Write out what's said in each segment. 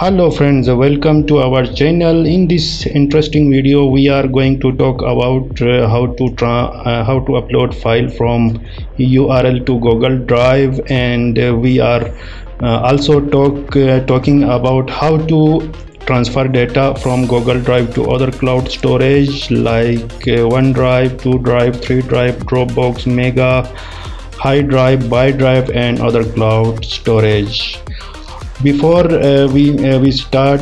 Hello friends, welcome to our channel. In this interesting video we are going to talk about how to upload file from URL to Google Drive, and we are also talking about how to transfer data from Google Drive to other cloud storage like OneDrive, DriveDrive, HiDrive, Dropbox, Mega, HiDrive, ByDrive and other cloud storage. Before we start,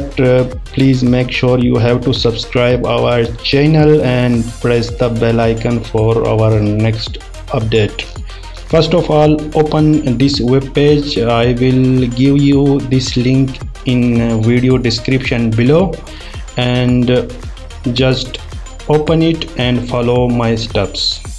please make sure you have to subscribe our channel and press the bell icon for our next update. First of all, open this web page. I will give you this link in video description below, and just open it and follow my steps.